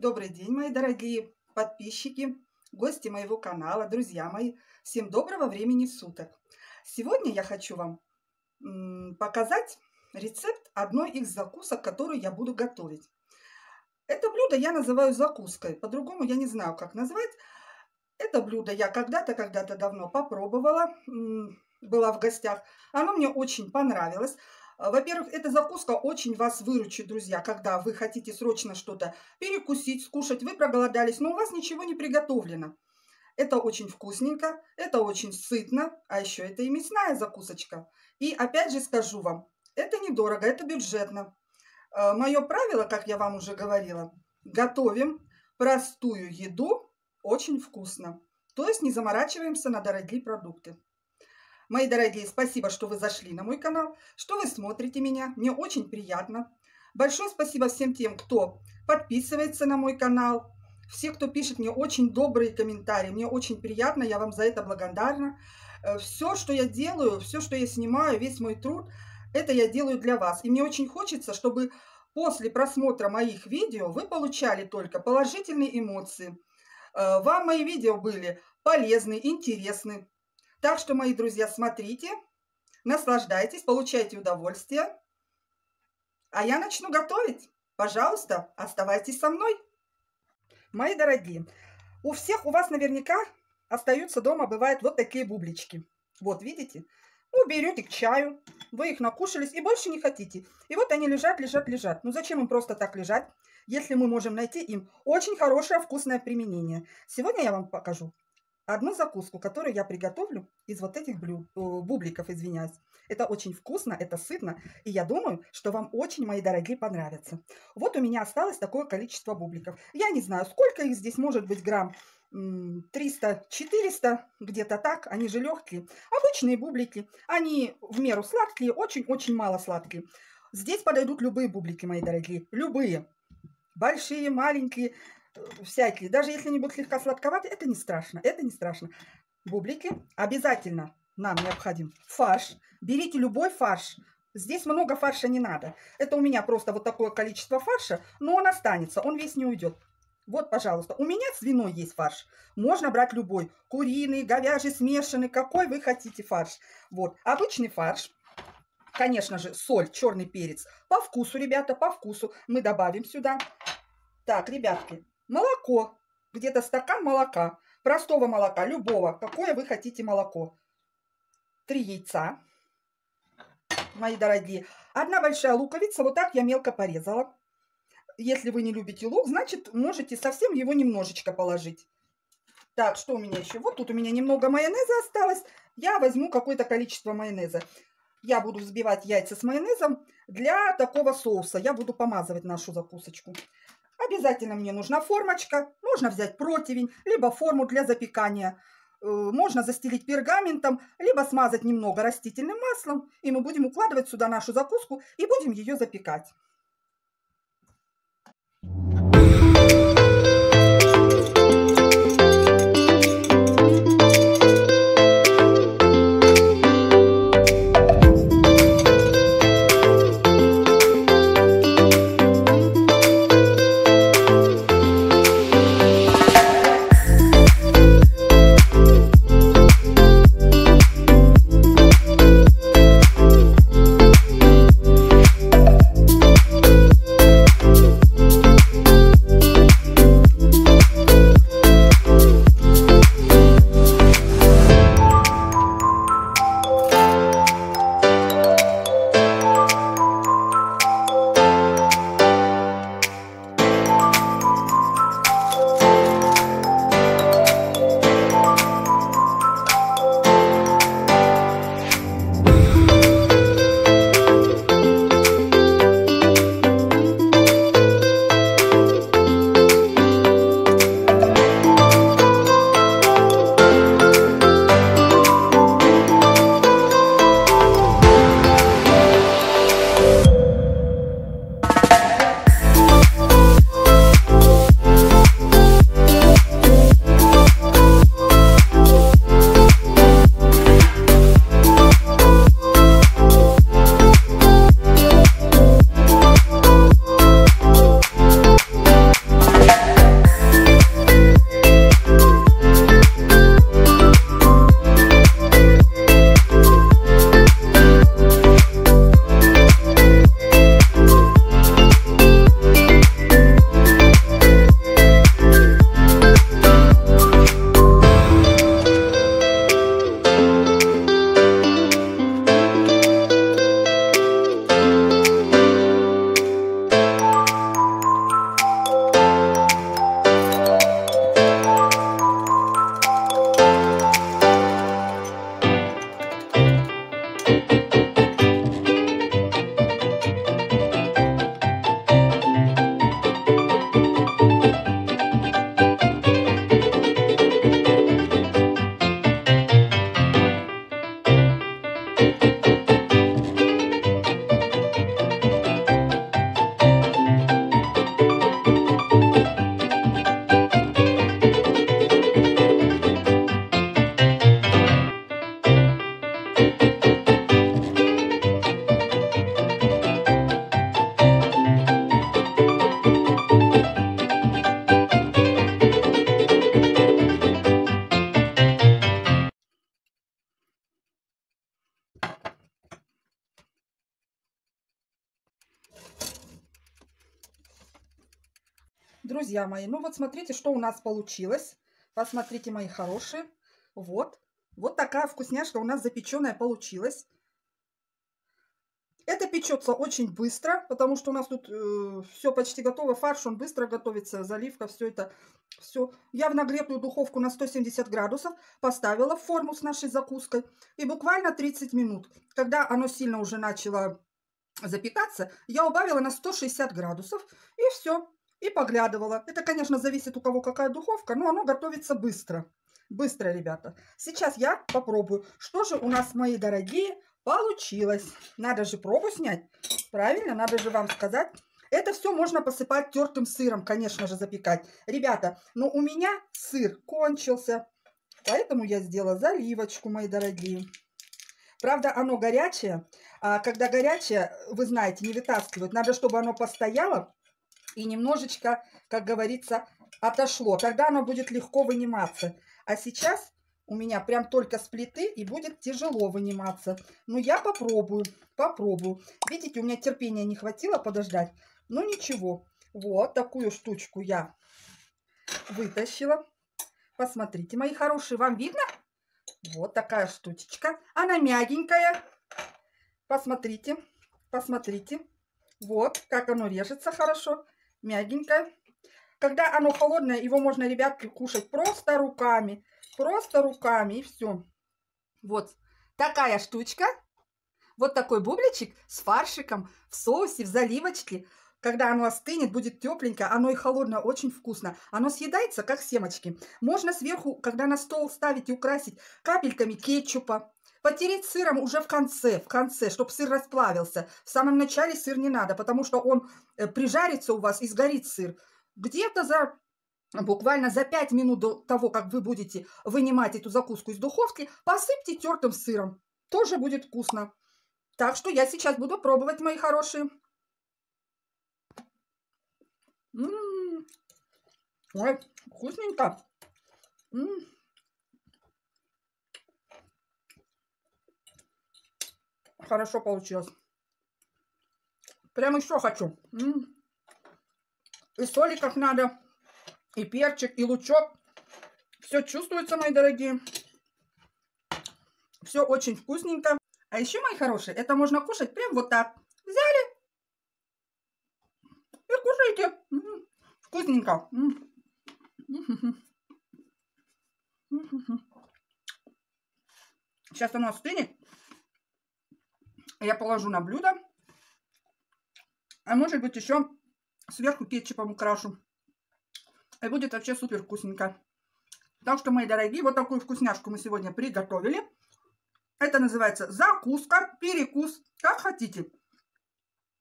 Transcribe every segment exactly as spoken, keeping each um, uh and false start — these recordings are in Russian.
Добрый день, мои дорогие подписчики, гости моего канала, друзья мои. Всем доброго времени суток. Сегодня я хочу вам м, показать рецепт одной из закусок, которую я буду готовить. Это блюдо я называю закуской, по-другому я не знаю, как назвать. Это блюдо я когда-то, когда-то давно попробовала, м, была в гостях. Оно мне очень понравилось. Во-первых, эта закуска очень вас выручит, друзья, когда вы хотите срочно что-то перекусить, скушать, вы проголодались, но у вас ничего не приготовлено. Это очень вкусненько, это очень сытно, а еще это и мясная закусочка. И опять же скажу вам, это недорого, это бюджетно. Мое правило, как я вам уже говорила, готовим простую еду очень вкусно. То есть не заморачиваемся на дорогие продукты. Мои дорогие, спасибо, что вы зашли на мой канал, что вы смотрите меня. Мне очень приятно. Большое спасибо всем тем, кто подписывается на мой канал. Все, кто пишет мне очень добрые комментарии. Мне очень приятно, я вам за это благодарна. Все, что я делаю, все, что я снимаю, весь мой труд, это я делаю для вас. И мне очень хочется, чтобы после просмотра моих видео вы получали только положительные эмоции. Вам мои видео были полезны, интересны. Так что, мои друзья, смотрите, наслаждайтесь, получайте удовольствие. А я начну готовить. Пожалуйста, оставайтесь со мной. Мои дорогие, у всех у вас наверняка остаются дома, бывают вот такие бублички. Вот, видите? Ну, берете к чаю, вы их накушались и больше не хотите. И вот они лежат, лежат, лежат. Ну, зачем им просто так лежать, если мы можем найти им очень хорошее вкусное применение? Сегодня я вам покажу одну закуску, которую я приготовлю из вот этих блю... бубликов, извиняюсь. Это очень вкусно, это сытно. И я думаю, что вам очень, мои дорогие, понравится. Вот у меня осталось такое количество бубликов. Я не знаю, сколько их здесь, может быть, грамм триста-четыреста, где-то так. Они же легкие. Обычные бублики. Они в меру сладкие, очень-очень мало сладкие. Здесь подойдут любые бублики, мои дорогие. Любые. Большие, маленькие. Всякие, даже если они будут слегка сладковатые, это не страшно, это не страшно. Бублики. Обязательно нам необходим фарш. Берите любой фарш. Здесь много фарша не надо. Это у меня просто вот такое количество фарша, но он останется, он весь не уйдет. Вот, пожалуйста. У меня свиной есть фарш. Можно брать любой. Куриный, говяжий, смешанный, какой вы хотите фарш. Вот. Обычный фарш. Конечно же, соль, черный перец. По вкусу, ребята, по вкусу. Мы добавим сюда. Так, ребятки. Молоко. Где-то стакан молока. Простого молока. Любого. Какое вы хотите молоко. Три яйца. Мои дорогие. Одна большая луковица. Вот так я мелко порезала. Если вы не любите лук, значит, можете совсем его немножечко положить. Так, что у меня еще? Вот тут у меня немного майонеза осталось. Я возьму какое-то количество майонеза. Я буду взбивать яйца с майонезом для такого соуса. Я буду помазывать нашу закусочку. Обязательно мне нужна формочка. Можно взять противень, либо форму для запекания. Можно застелить пергаментом, либо смазать немного растительным маслом. И мы будем укладывать сюда нашу закуску и будем ее запекать. Thank you. Друзья мои, ну вот смотрите, что у нас получилось. Посмотрите, мои хорошие. Вот. Вот такая вкусняшка у нас запеченная получилась. Это печется очень быстро, потому что у нас тут э, все почти готово. Фарш, он быстро готовится, заливка, все это. Все. Я в нагретую духовку на сто семьдесят градусов поставила в форму с нашей закуской. И буквально тридцать минут, когда оно сильно уже начало запекаться, я убавила на сто шестьдесят градусов. И все. И поглядывала. Это, конечно, зависит у кого какая духовка, но оно готовится быстро. Быстро, ребята. Сейчас я попробую, что же у нас, мои дорогие, получилось. Надо же пробу снять. Правильно, надо же вам сказать. Это все можно посыпать тертым сыром, конечно же, запекать. Ребята, но у меня сыр кончился, поэтому я сделала заливочку, мои дорогие. Правда, оно горячее. А когда горячее, вы знаете, не вытаскивают. Надо, чтобы оно постояло и немножечко, как говорится, отошло. Тогда оно будет легко выниматься. А сейчас у меня прям только с плиты, и будет тяжело выниматься. Но я попробую, попробую. Видите, у меня терпения не хватило подождать. Но ничего. Вот такую штучку я вытащила. Посмотрите, мои хорошие, вам видно? Вот такая штучечка. Она мягенькая. Посмотрите, посмотрите. Вот, как оно режется хорошо. Мягенькое. Когда оно холодное, его можно, ребятки, кушать просто руками. Просто руками, и все. Вот такая штучка. Вот такой бубличек с фаршиком, в соусе, в заливочке. Когда оно остынет, будет тепленькое. Оно и холодное, очень вкусно. Оно съедается, как семечки. Можно сверху, когда на стол ставить и украсить капельками кетчупа. Потереть сыром уже в конце, в конце, чтобы сыр расплавился. В самом начале сыр не надо, потому что он прижарится у вас и сгорит сыр. Где-то за буквально за пять минут до того, как вы будете вынимать эту закуску из духовки, посыпьте тертым сыром. Тоже будет вкусно. Так что я сейчас буду пробовать, мои хорошие. М-м-м. Ой, вкусненько. М-м. Хорошо получилось. Прям еще хочу. М-м. И соли как надо, и перчик, и лучок. Все чувствуется, мои дорогие. Все очень вкусненько. А еще, мои хорошие, это можно кушать прям вот так. Взяли и кушайте. М-м-м. Вкусненько. М-м-м. М-м-м. Сейчас оно остынет. Я положу на блюдо. А может быть, еще сверху кетчупом украшу. И будет вообще супер вкусненько. Так что, мои дорогие, вот такую вкусняшку мы сегодня приготовили. Это называется закуска, перекус, как хотите.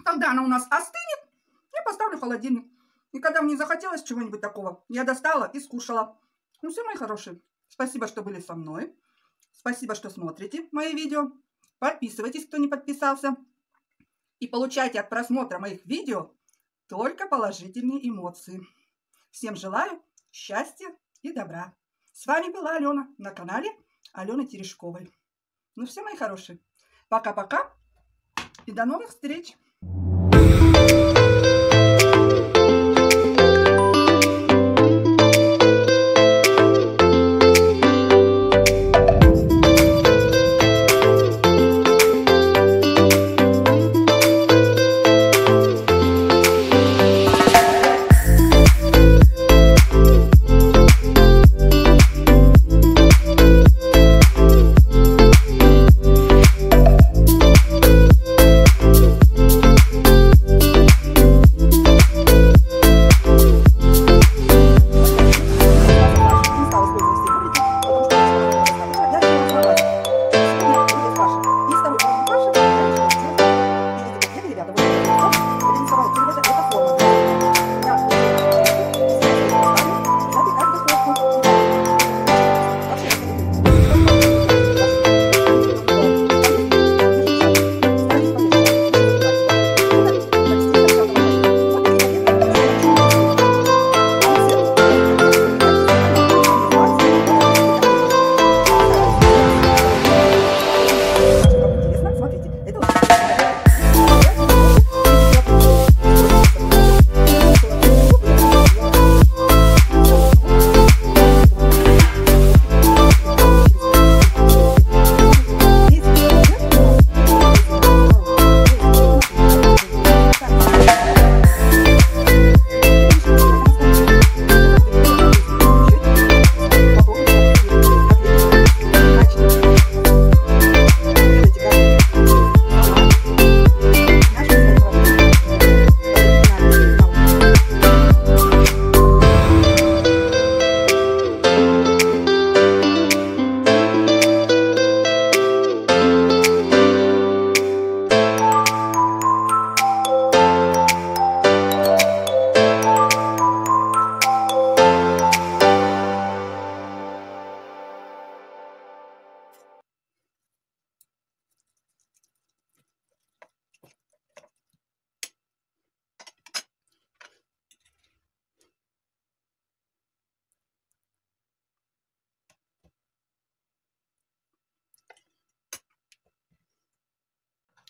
Когда она у нас остынет, я поставлю в холодильник. И когда мне захотелось чего-нибудь такого, я достала и скушала. Ну все, мои хорошие, спасибо, что были со мной. Спасибо, что смотрите мои видео. Подписывайтесь, кто не подписался. И получайте от просмотра моих видео только положительные эмоции. Всем желаю счастья и добра. С вами была Алена на канале Алены Терешковой. Ну все, мои хорошие, пока-пока и до новых встреч!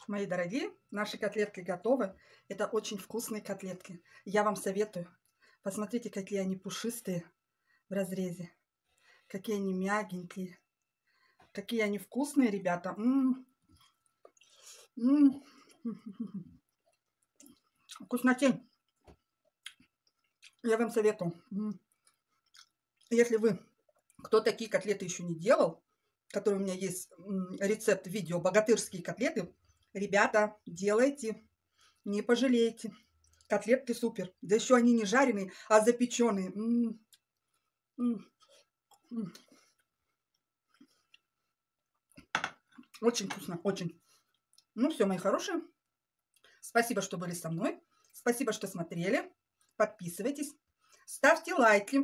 мои дорогие, наши котлетки готовы. Это очень вкусные котлетки. Я вам советую. Посмотрите, какие они пушистые в разрезе. Какие они мягенькие. Какие они вкусные, ребята. М -м -м. Вкуснотень. Я вам советую. Если вы, кто такие котлеты еще не делал, который у меня есть рецепт видео «Богатырские котлеты», ребята, делайте, не пожалеете. Котлетки супер. Да еще они не жареные, а запеченные. М -м -м -м. Очень вкусно, очень. Ну все, мои хорошие. Спасибо, что были со мной. Спасибо, что смотрели. Подписывайтесь. Ставьте лайки,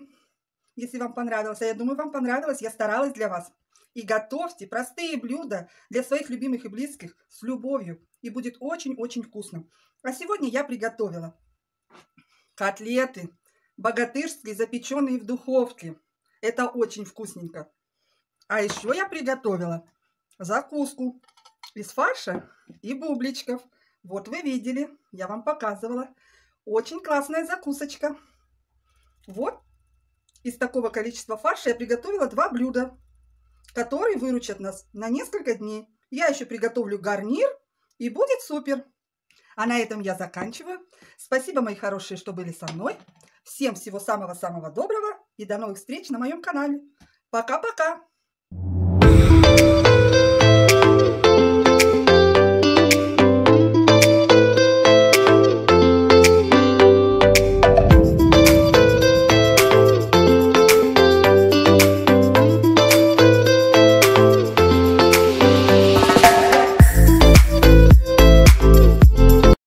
если вам понравилось. А я думаю, вам понравилось. Я старалась для вас. И готовьте простые блюда для своих любимых и близких с любовью. И будет очень-очень вкусно. А сегодня я приготовила котлеты богатырские, запеченные в духовке. Это очень вкусненько. А еще я приготовила закуску из фарша и бубличков. Вот вы видели, я вам показывала. Очень классная закусочка. Вот из такого количества фарша я приготовила два блюда, которые выручат нас на несколько дней. Я еще приготовлю гарнир, и будет супер. А на этом я заканчиваю. Спасибо, мои хорошие, что были со мной. Всем всего самого-самого доброго и до новых встреч на моем канале. Пока-пока!